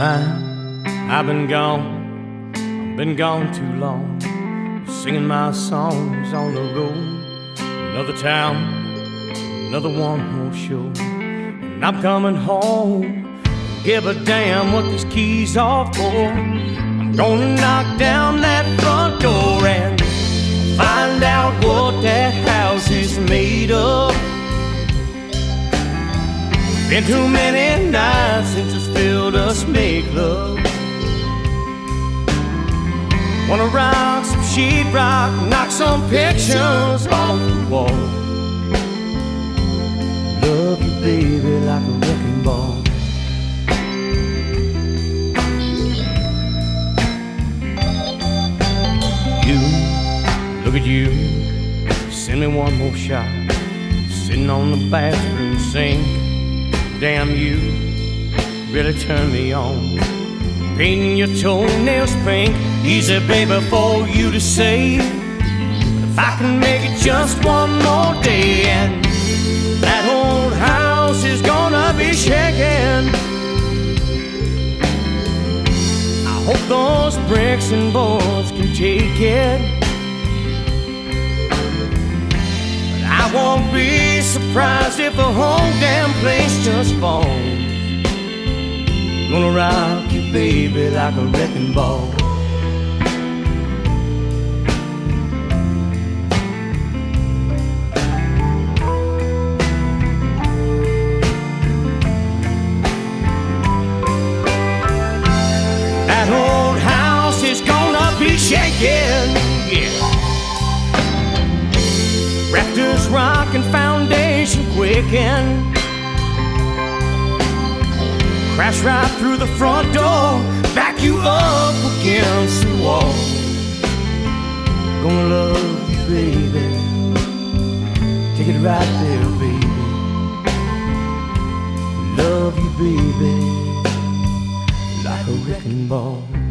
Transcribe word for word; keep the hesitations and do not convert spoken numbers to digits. behind. I've been gone, I've been gone too long, singing my songs on the road. Another town, another one-horse show, and I'm coming home. Give a damn what these keys are for. I'm gonna knock down that front door and find out what that house is made of. Been too many nights since it's filled us make love. Wanna rock some sheetrock, knock some pictures off the wall. Love you, baby, like a wrecking ball. You, look at you, send me one more shot, sitting on the bathroom sink. Damn, you really turn me on, painting your toenails pink. Easy, baby, for you to say. If I can make it just one more day, and that old house is gonna be shaking. I hope those bricks and boards can take it, but I won't be surprised if the whole damn place just falls. Gonna rock you, baby, like a wrecking ball. That old house is gonna be shaking, yeah. Rafters rock and foundation quicken. Crash right through the front door, back you up against the wall. Gonna love you, baby, take it right there, baby. Love you, baby, like a wrecking ball.